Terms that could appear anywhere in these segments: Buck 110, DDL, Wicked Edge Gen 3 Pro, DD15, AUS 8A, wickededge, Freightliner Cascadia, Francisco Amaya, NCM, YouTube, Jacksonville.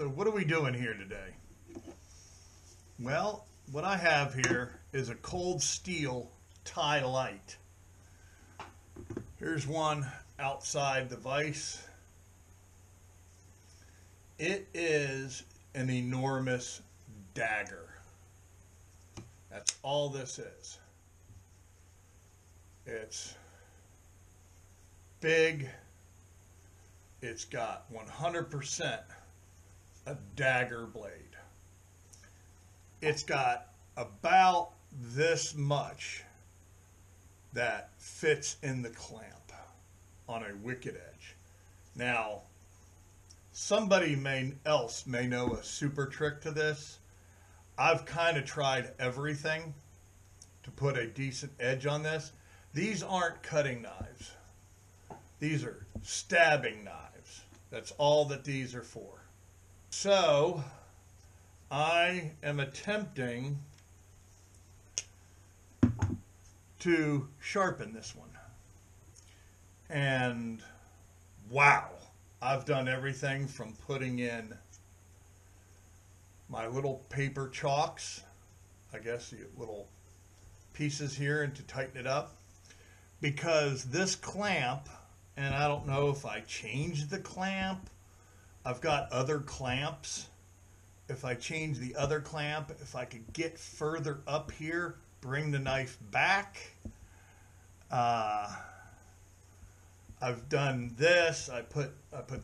So what are we doing here today? Well, what I have here is a cold steel tie light. Here's one outside the vise. It is an enormous dagger. That's all this is. It's big. It's got 100% a dagger blade. It's got about this much that fits in the clamp on a Wicked Edge. Now, somebody else may know a super trick to this. I've kind of tried everything to put a decent edge on this. These aren't cutting knives. These are stabbing knives. That's all that these are for. So I am attempting to sharpen this one. And wow, I've done everything from putting in my little paper chalks, I guess, little pieces here, and to tighten it up, because this clamp, and I don't know if I change the clamp, I've got other clamps. If I change the other clamp, if I could get further up here, bring the knife back. I've done this. I put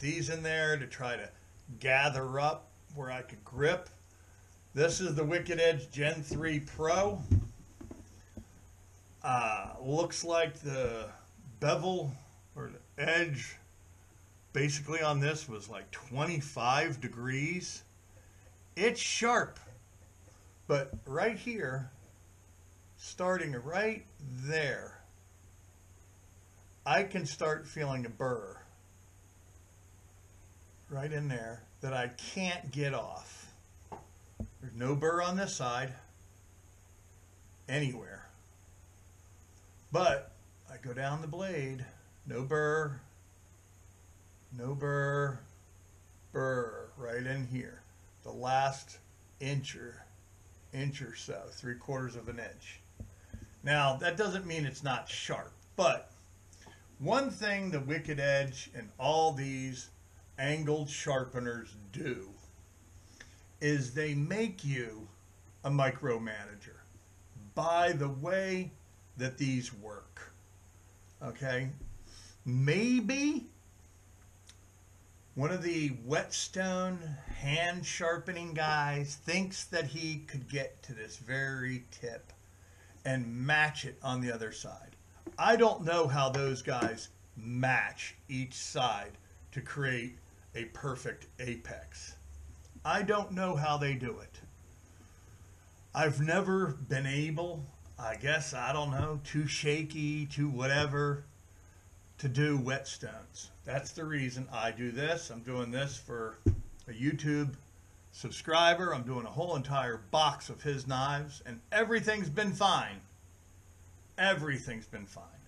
these in there to try to gather up where I could grip. This is the Wicked Edge Gen 3 Pro. Looks like the bevel or the edge basically on this was like 25 degrees. It's sharp, but right here, starting right there, I can start feeling a burr right in there that I can't get off. There's no burr on this side anywhere, but I go down the blade, no burr, no burr, burr right in here. The last inch or so, 3/4 of an inch. Now, that doesn't mean it's not sharp, but one thing the Wicked Edge and all these angled sharpeners do is they make you a micromanager by the way that these work. Okay, maybe one of the whetstone hand sharpening guys thinks that he could get to this very tip and match it on the other side. I don't know how those guys match each side to create a perfect apex. I don't know how they do it. I've never been able, I guess, I don't know, too shaky, too whatever, to do whetstones. That's the reason I do this. I'm doing this for a YouTube subscriber. I'm doing a whole entire box of his knives, and everything's been fine. Everything's been fine.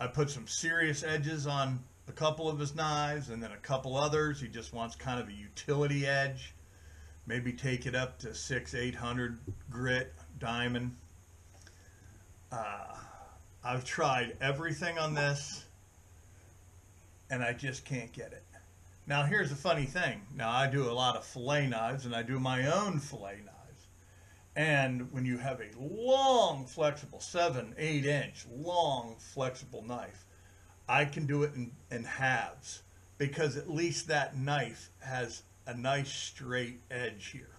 I put some serious edges on a couple of his knives and then a couple others. He just wants kind of a utility edge. Maybe take it up to 600-800 grit diamond. I've tried everything on this, and I just can't get it. Now, here's the funny thing. Now, I do a lot of fillet knives, and I do my own fillet knives. And when you have a long, flexible, 7-8 inch long, flexible knife, I can do it in halves, because at least that knife has a nice straight edge here.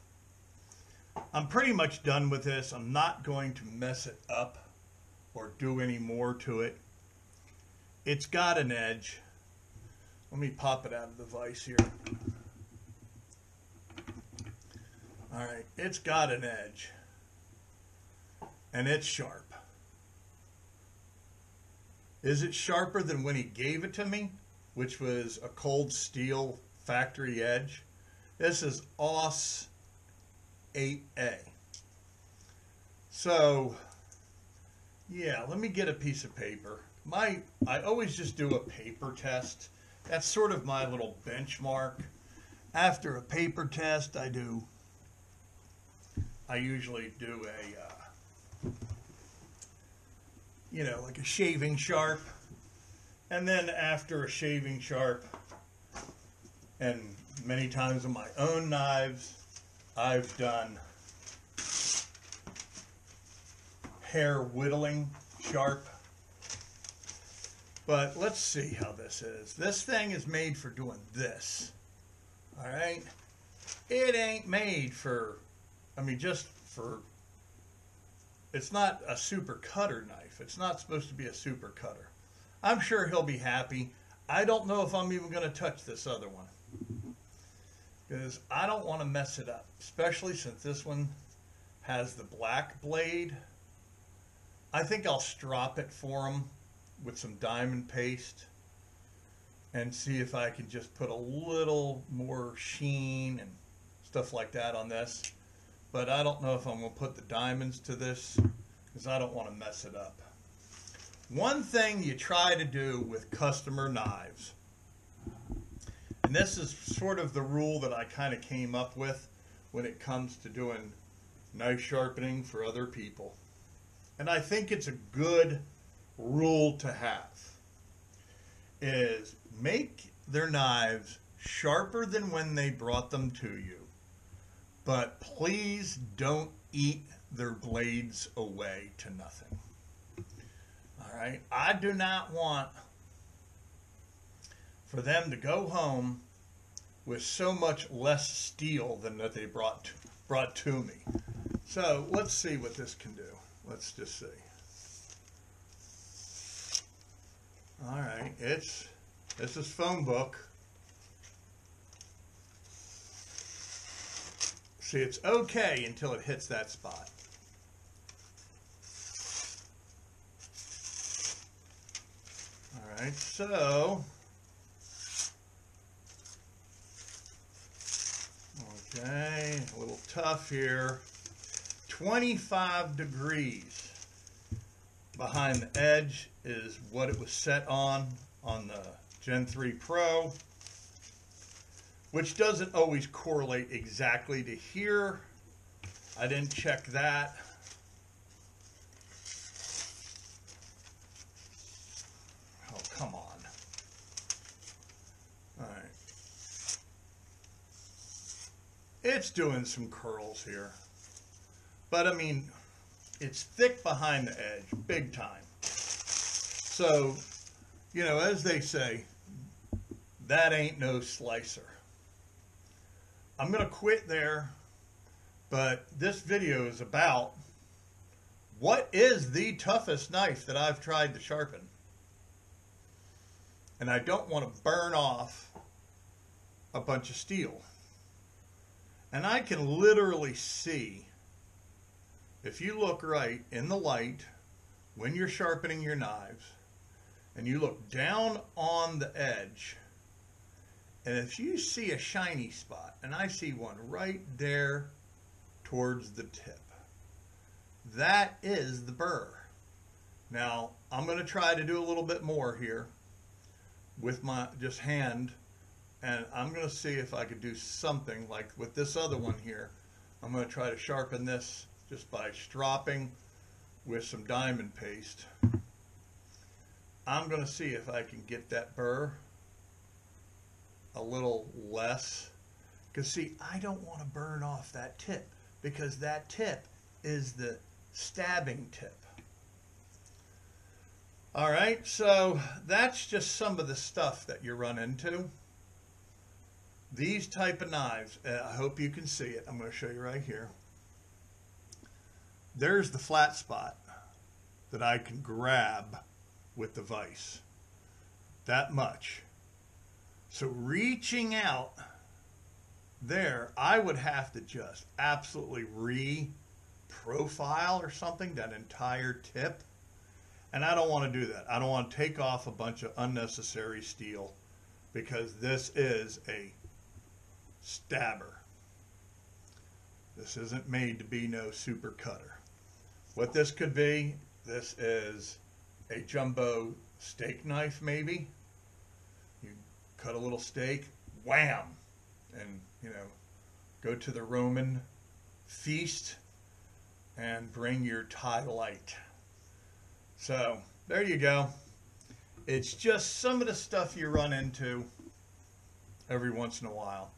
I'm pretty much done with this. I'm not going to mess it up or do any more to it. It's got an edge. Let me pop it out of the vise here. All right, it's got an edge, and it's sharp. Is it sharper than when he gave it to me, which was a cold steel factory edge? This is AUS 8A. So, yeah, let me get a piece of paper. I always just do a paper test. That's sort of my little benchmark. After a paper test, I usually do a, like a shaving sharp. And then after a shaving sharp, and many times on my own knives, I've done hair whittling sharp. But let's see how this is. This thing is made for doing this. All right? It ain't made for, it's not a super cutter knife. It's not supposed to be a super cutter. I'm sure he'll be happy. I don't know if I'm even going to touch this other one, because I don't want to mess it up, especially since this one has the black blade. I think I'll strop it for him with some diamond paste and see if I can just put a little more sheen and stuff like that on this. But I don't know if I'm going to put the diamonds to this, because I don't want to mess it up. One thing you try to do with customer knives, and this is sort of the rule that I kind of came up with when it comes to doing knife sharpening for other people, and I think it's a good rule to have, is make their knives sharper than when they brought them to you, but please don't eat their blades away to nothing. All right? I do not want for them to go home with so much less steel than that they brought to me. So let's see what this can do. Let's just see. All right, this is phone book. See, it's okay until it hits that spot. All right, so, okay, a little tough here. 25 degrees behind the edge is what it was set on the Gen 3 Pro, which doesn't always correlate exactly to here. I didn't check that. Oh, come on. All right. It's doing some curls here. But I mean, it's thick behind the edge, big time. So, as they say, that ain't no slicer. I'm going to quit there, but this video is about what is the toughest knife that I've tried to sharpen. And I don't want to burn off a bunch of steel. And I can literally see, if you look right in the light when you're sharpening your knives, and you look down on the edge, and if you see a shiny spot, and I see one right there towards the tip, that is the burr. Now, I'm going to try to do a little bit more here with my just hand, and I'm going to see if I could do something like with this other one here. I'm going to try to sharpen this just by stropping with some diamond paste. I'm going to see if I can get that burr a little less. Because see, I don't want to burn off that tip, because that tip is the stabbing tip. All right, so that's just some of the stuff that you run into. These type of knives, I hope you can see it. I'm going to show you right here. There's the flat spot that I can grab with the vise, that much. So reaching out there, I would have to just absolutely re-profile or something, that entire tip. And I don't want to do that. I don't want to take off a bunch of unnecessary steel, because this is a stabber. This isn't made to be no super cutter. What this could be, this is a jumbo steak knife maybe. You cut a little steak, wham! and, you know, go to the Roman feast and bring your tie light. So there you go. It's just some of the stuff you run into every once in a while.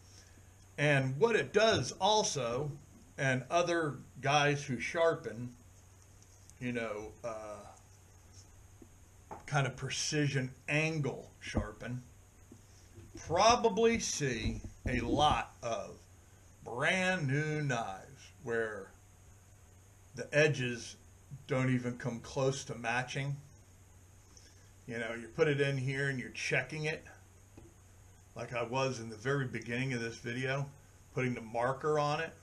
And what it does also, and other guys who sharpen, you know, kind of precision angle sharpen, probably see a lot of brand new knives where the edges don't even come close to matching. You know, you put it in here and you're checking it, like I was in the very beginning of this video, putting the marker on it.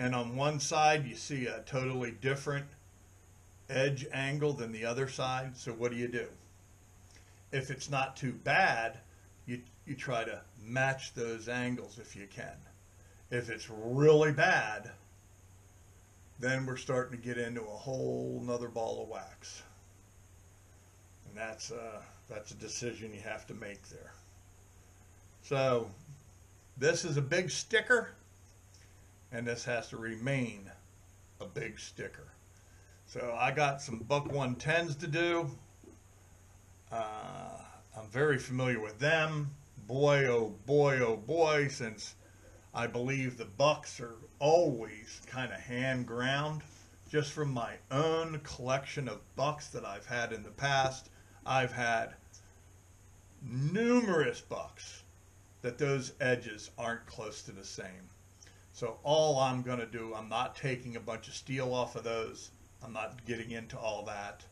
And on one side, you see a totally different edge angle than the other side. So what do? If it's not too bad, you try to match those angles if you can. If it's really bad, then we're starting to get into a whole nother ball of wax. And that's a decision you have to make there. So this is a big sticker, and this has to remain a big sticker. So I got some Buck 110s to do. I'm very familiar with them. Boy, oh boy, oh boy, since I believe the Bucks are always kind of hand ground. Just from my own collection of Bucks that I've had in the past, I've had numerous Bucks that those edges aren't close to the same. So all I'm going to do, I'm not taking a bunch of steel off of those. I'm not getting into all that.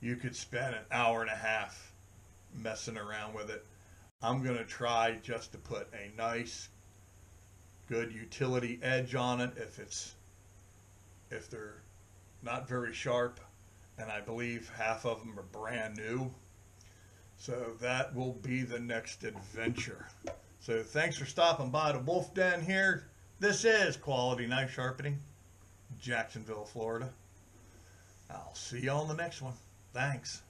You could spend an hour and a half messing around with it. I'm going to try just to put a nice, good utility edge on it if they're not very sharp, and I believe half of them are brand new. So that will be the next adventure. So thanks for stopping by the Wolf Den here. This is Quality Knife Sharpening, Jacksonville, Florida. I'll see you on the next one. Thanks.